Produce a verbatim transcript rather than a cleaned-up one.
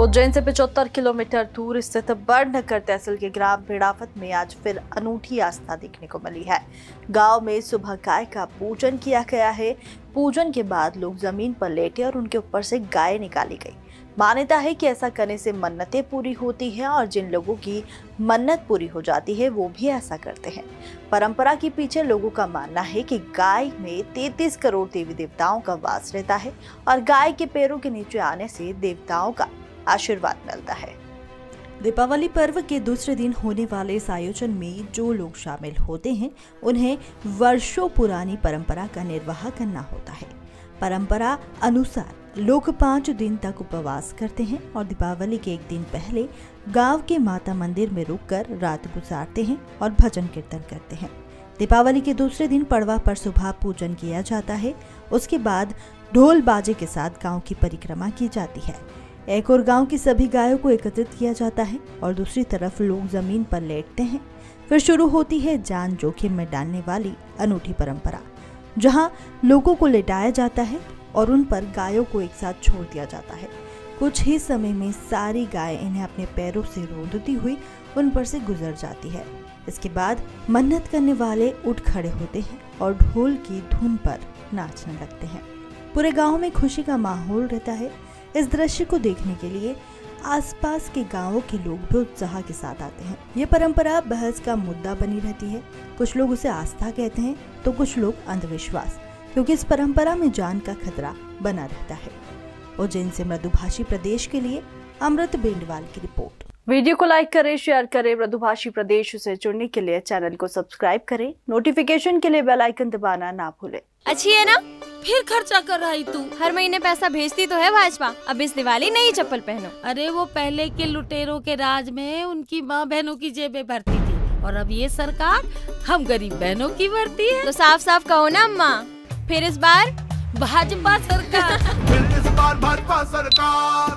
उज्जैन से पचहत्तर किलोमीटर दूर स्थित बड़नगर तहसील के ग्राम भिडावद में आज फिर अनूठी आस्था देखने को मिली है। गांव में सुबह गाय का पूजन किया गया है। पूजन के बाद लोग जमीन पर लेटे और उनके ऊपर से गाय निकाली गई। मान्यता है कि ऐसा करने से मन्नतें पूरी होती हैं और जिन लोगों की मन्नत पूरी हो जाती है वो भी ऐसा करते हैं। परंपरा के पीछे लोगों का मानना है कि गाय में तैंतीस करोड़ देवी देवताओं का वास रहता है और गाय के पैरों के नीचे आने से देवताओं का आशीर्वाद मिलता है। दीपावली पर्व के दूसरे दिन होने वाले इस आयोजन में जो लोग शामिल होते हैं उन्हें वर्षों पुरानी परंपरा का निर्वाह करना होता है। परंपरा अनुसार लोग पाँच दिन तक उपवास करते हैं और दीपावली के एक दिन पहले गांव के माता मंदिर में रुककर रात गुजारते हैं और भजन कीर्तन करते हैं। दीपावली के दूसरे दिन पड़वा पर सुबह पूजन किया जाता है। उसके बाद ढोल बाजे के साथ गाँव की परिक्रमा की जाती है। एक और गांव की सभी गायों को एकत्रित किया जाता है और दूसरी तरफ लोग जमीन पर लेटते हैं। फिर शुरू होती है जान जोखिम में डालने वाली अनूठी परंपरा, जहां लोगों को लेटाया जाता है और उन पर गायों को एक साथ छोड़ दिया जाता है। कुछ ही समय में सारी गाय इन्हें अपने पैरों से रोंदती हुई उन पर से गुजर जाती है। इसके बाद मन्नत करने वाले उठ खड़े होते हैं और ढोल की धुन पर नाचने लगते हैं। पूरे गाँव में खुशी का माहौल रहता है। इस दृश्य को देखने के लिए आसपास के गांवों के लोग भी उत्साह के साथ आते हैं। ये परंपरा बहस का मुद्दा बनी रहती है। कुछ लोग उसे आस्था कहते हैं तो कुछ लोग अंधविश्वास, क्योंकि इस परंपरा में जान का खतरा बना रहता है। उज्जैन से मृदुभाषी प्रदेश के लिए अमृत बेंडवाल की रिपोर्ट। वीडियो को लाइक करें, शेयर करें। मृदुभाषी प्रदेश से जुड़ने के लिए चैनल को सब्सक्राइब करें। नोटिफिकेशन के लिए बेल आइकन दबाना ना भूलें। अच्छी है ना? फिर खर्चा कर रही तू। हर महीने पैसा भेजती तो है भाजपा। अब इस दिवाली नई चप्पल पहनो। अरे वो पहले के लुटेरों के राज में उनकी माँ बहनों की जेबें भरती थी और अब ये सरकार हम गरीब बहनों की भरती है। तो साफ साफ कहो ना अम्मा, फिर इस बार भाजपा सरकार फिर इस बार भाजपा सरकार।